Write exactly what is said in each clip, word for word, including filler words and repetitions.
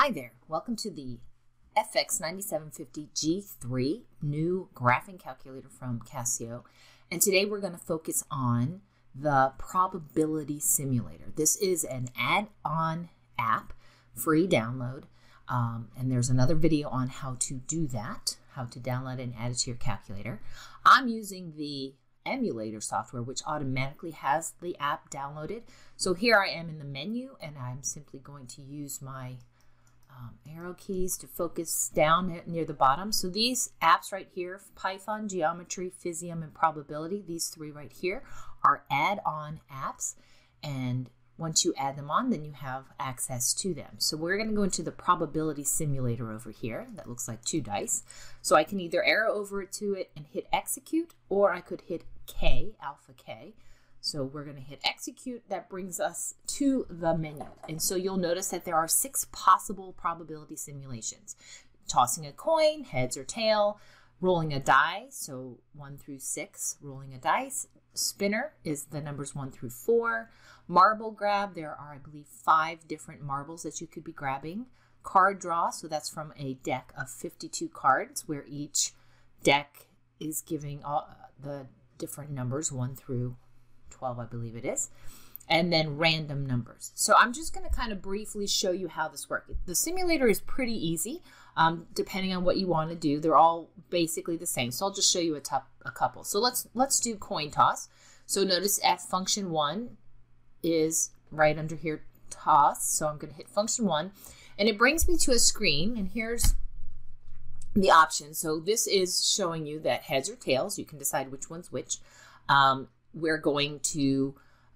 Hi there, welcome to the F X ninety-seven fifty G three new graphing calculator from Casio, and today we're going to focus on the Probability Simulator. This is an add-on app, free download, um, and there's another video on how to do that, how to download and add it to your calculator. I'm using the emulator software, which automatically has the app downloaded. So here I am in the menu, and I'm simply going to use my Um, arrow keys to focus down near the bottom. So these apps right here, Python, Geometry, Physium, and Probability, these three right here are add-on apps. And once you add them on, then you have access to them. So we're going to go into the Probability Simulator over here. That looks like two dice. So I can either arrow over to it and hit execute, or I could hit K, alpha K. So we're going to hit execute. That brings us to the menu. And so you'll notice that there are six possible probability simulations. Tossing a coin, heads or tail, rolling a die, so one through six, rolling a dice. Spinner is the numbers one through four. Marble grab, there are, I believe, five different marbles that you could be grabbing. Card draw, so that's from a deck of fifty-two cards where each deck is giving all the different numbers, one through twelve, I believe it is, and then random numbers. So I'm just going to kind of briefly show you how this works. The simulator is pretty easy, um, depending on what you want to do. They're all basically the same, so I'll just show you a, top, a couple. So let's let's do coin toss. So notice F function one is right under here, toss. So I'm going to hit function one, and it brings me to a screen, and here's the options. So this is showing you that heads or tails, you can decide which one's which. Um, we're going to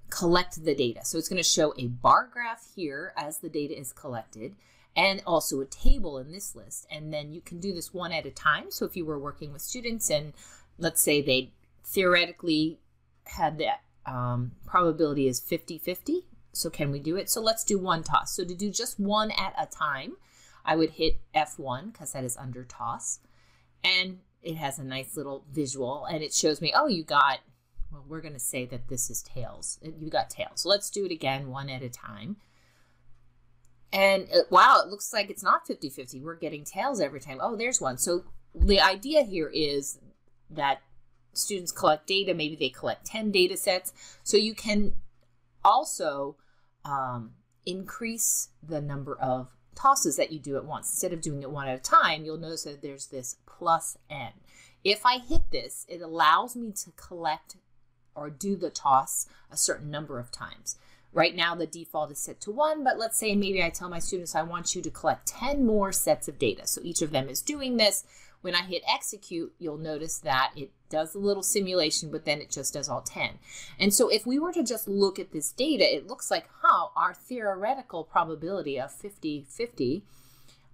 collect the data. So it's going to show a bar graph here as the data is collected, and also a table in this list. And then you can do this one at a time. So if you were working with students and let's say they theoretically had that um, probability is fifty fifty. So can we do it? So let's do one toss. So to do just one at a time, I would hit F one because that is under toss. And it has a nice little visual, and it shows me, oh, you got, well, we're going to say that this is tails. You got tails. So let's do it again, one at a time. And uh, wow, it looks like it's not fifty fifty. We're getting tails every time. Oh, there's one. So the idea here is that students collect data. Maybe they collect ten data sets. So you can also um, increase the number of tosses that you do at once. Instead of doing it one at a time, you'll notice that there's this plus N. If I hit this, it allows me to collect or do the toss a certain number of times. Right now the default is set to one, but let's say maybe I tell my students I want you to collect ten more sets of data. So each of them is doing this. When I hit execute, you'll notice that it does a little simulation, but then it just does all ten. And so if we were to just look at this data, it looks like how our theoretical probability of fifty fifty,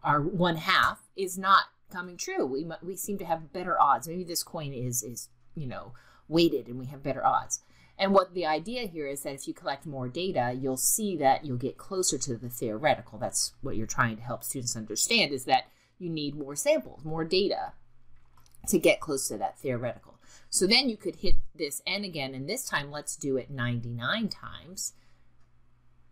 our one half, is not coming true. We, we seem to have better odds. Maybe this coin is, is, you know, weighted, and we have better odds. And what the idea here is that if you collect more data, you'll see that you'll get closer to the theoretical. That's what you're trying to help students understand, is that you need more samples, more data to get close to that theoretical. So then you could hit this N again, and this time let's do it ninety-nine times,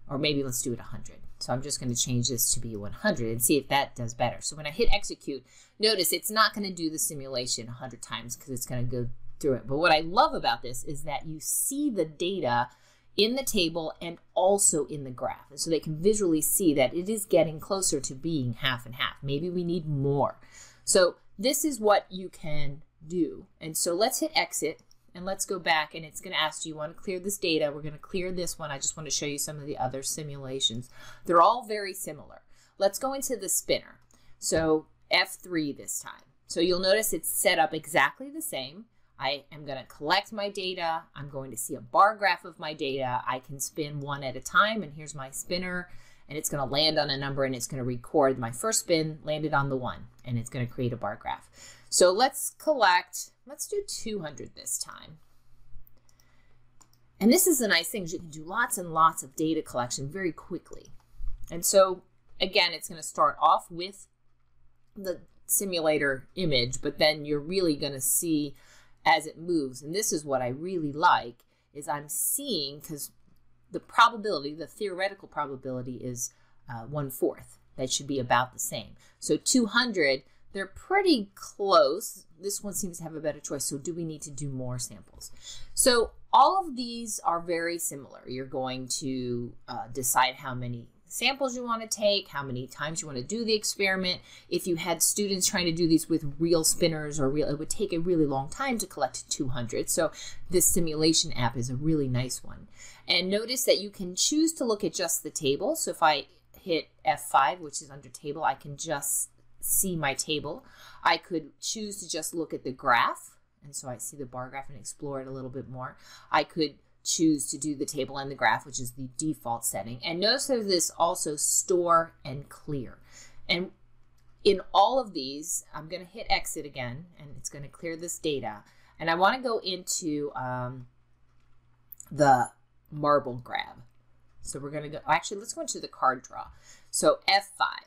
or maybe let's do it one hundred. So I'm just going to change this to be one hundred and see if that does better. So when I hit execute, notice it's not going to do the simulation one hundred times because it's going to go through it. But what I love about this is that you see the data in the table and also in the graph. And so they can visually see that it is getting closer to being half and half. Maybe we need more. So this is what you can do. And so let's hit exit. And let's go back, and it's going to ask, do you want to clear this data? We're going to clear this one. I just want to show you some of the other simulations. They're all very similar. Let's go into the spinner. So F three this time. So you'll notice it's set up exactly the same. I am going to collect my data. I'm going to see a bar graph of my data. I can spin one at a time, and here's my spinner. And it's going to land on a number, and it's going to record my first spin, landed on the one, and it's going to create a bar graph. So let's collect, let's do two hundred this time. And this is the nice thing, is you can do lots and lots of data collection very quickly. And so again, it's going to start off with the simulator image, but then you're really going to see as it moves. And this is what I really like, is I'm seeing, because the probability, the theoretical probability is uh, one fourth. that should be about the same. So two hundred, they're pretty close. This one seems to have a better choice. So do we need to do more samples? So all of these are very similar. You're going to uh, decide how many samples you want to take, how many times you want to do the experiment. If you had students trying to do these with real spinners or real, it would take a really long time to collect two hundred. So this simulation app is a really nice one. And notice that you can choose to look at just the table. So if I hit F five, which is under table, I can just see my table. I could choose to just look at the graph. And so I see the bar graph and explore it a little bit more. I could choose to do the table and the graph, which is the default setting. And notice there's this also store and clear. And in all of these, I'm going to hit exit again, and it's going to clear this data. And I want to go into um, the marble grab. So we're going to go, actually, let's go into the card draw. So F five.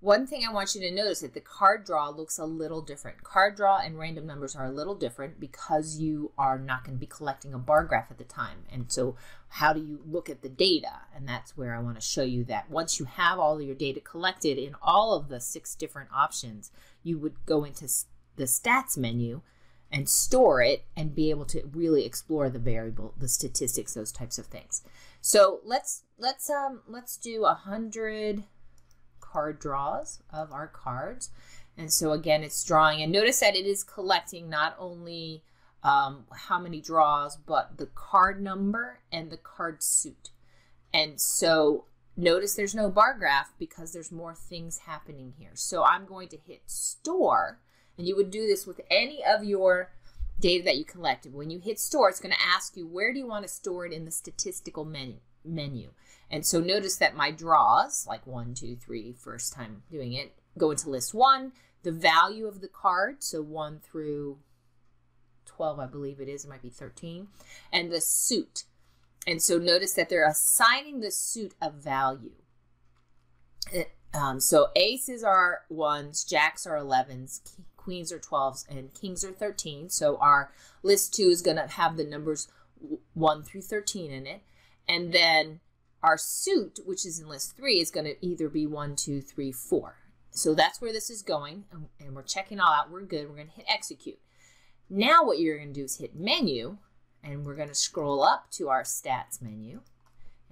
One thing I want you to notice that the card draw looks a little different. Card draw and random numbers are a little different because you are not going to be collecting a bar graph at the time. And so how do you look at the data? And that's where I want to show you that once you have all of your data collected in all of the six different options, you would go into the stats menu and store it and be able to really explore the variable, the statistics, those types of things. So let's let's um let's do a hundred card draws of our cards. And so again, it's drawing, and notice that it is collecting not only um, how many draws, but the card number and the card suit. And so notice there's no bar graph because there's more things happening here. So I'm going to hit store. And you would do this with any of your data that you collected. When you hit store, it's going to ask you, where do you want to store it in the statistical menu? menu? And so notice that my draws, like one, two, three, first time doing it, go into list one, the value of the card, so one through twelve, I believe it is, it might be thirteen, and the suit. And so notice that they're assigning the suit a value. Um, so aces are ones, jacks are elevens, queens are twelves, and kings are thirteen. So our list two is going to have the numbers one through thirteen in it. And then our suit, which is in list three, is going to either be one, two, three, four. So that's where this is going. And we're checking all out. We're good. We're going to hit execute. Now what you're going to do is hit menu. And we're going to scroll up to our stats menu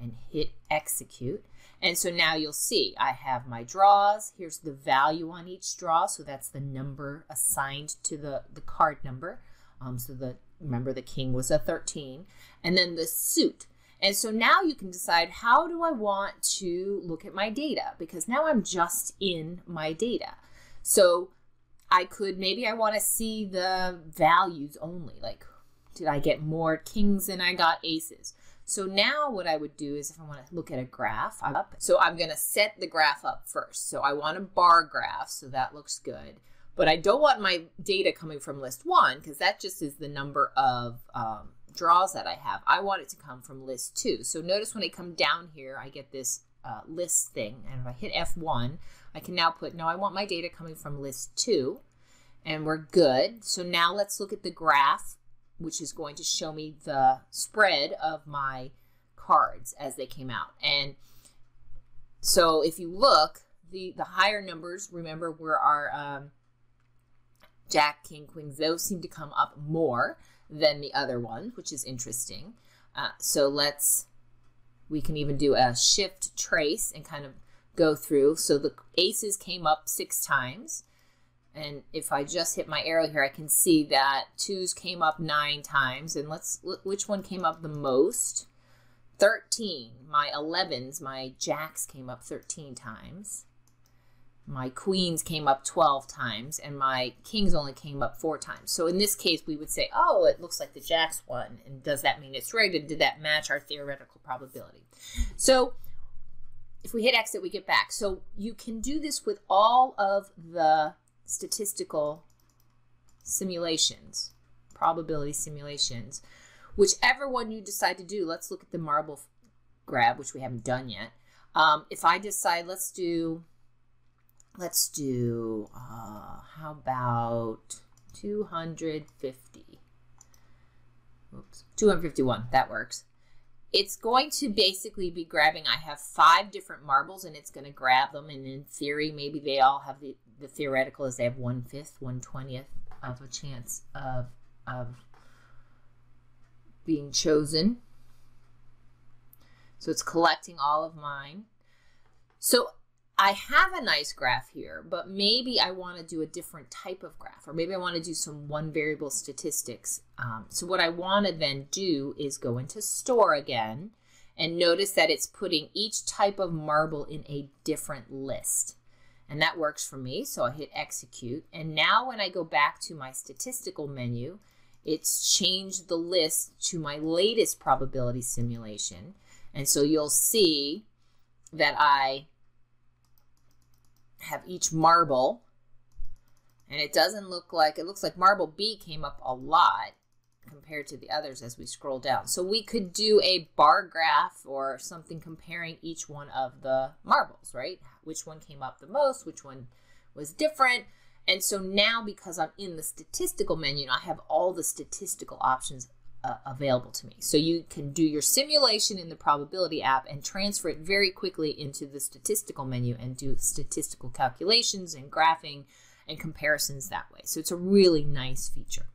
and hit execute. And so now you'll see I have my draws. Here's the value on each draw. So that's the number assigned to the, the card number. Um, so the remember, the king was a thirteen. And then the suit. And so now you can decide, how do I want to look at my data? Because now I'm just in my data. So I could, maybe I want to see the values only. Like, did I get more kings than I got aces? So now what I would do is if I want to look at a graph, I'm up. So I'm going to set the graph up first. So I want a bar graph. So that looks good. But I don't want my data coming from list one because that just is the number of um, draws that I have. I want it to come from list two. So notice when I come down here, I get this uh, list thing. And if I hit F one, I can now put, no, I want my data coming from list two. And we're good. So now let's look at the graph, which is going to show me the spread of my cards as they came out. And so if you look, the, the higher numbers, remember, were our um, jack, king, queens. Those seem to come up more than the other one, which is interesting. Uh, so let's, we can even do a shift trace and kind of go through. So the aces came up six times. And if I just hit my arrow here, I can see that twos came up nine times. And let's, which one came up the most? thirteen. My elevens, my jacks came up thirteen times. My queens came up twelve times, and my kings only came up four times. So in this case, we would say, oh, it looks like the jacks won. And does that mean it's rigged? And did that match our theoretical probability? So if we hit exit, we get back. So you can do this with all of the statistical simulations, probability simulations, whichever one you decide to do. Let's look at the marble grab, which we haven't done yet. Um, if I decide, let's do... Let's do, uh, how about two hundred fifty? Oops, two hundred fifty-one, that works. it's going to basically be grabbing, I have five different marbles and it's going to grab them. And in theory, maybe they all have the, the theoretical is they have one fifth, one twentieth of a chance of, of being chosen. So it's collecting all of mine. So I have a nice graph here, but maybe I want to do a different type of graph, or maybe I want to do some one variable statistics. Um, so what I want to then do is go into store again and notice that it's putting each type of marble in a different list. And that works for me. So I hit execute. And now when I go back to my statistical menu, it's changed the list to my latest probability simulation. And so you'll see that I have each marble, and it doesn't look like, it looks like marble B came up a lot compared to the others as we scroll down. So we could do a bar graph or something comparing each one of the marbles, right? Which one came up the most, which one was different. And so now because I'm in the statistical menu, I have all the statistical options Uh, available to me. So you can do your simulation in the probability app and transfer it very quickly into the statistical menu and do statistical calculations and graphing and comparisons that way. So it's a really nice feature.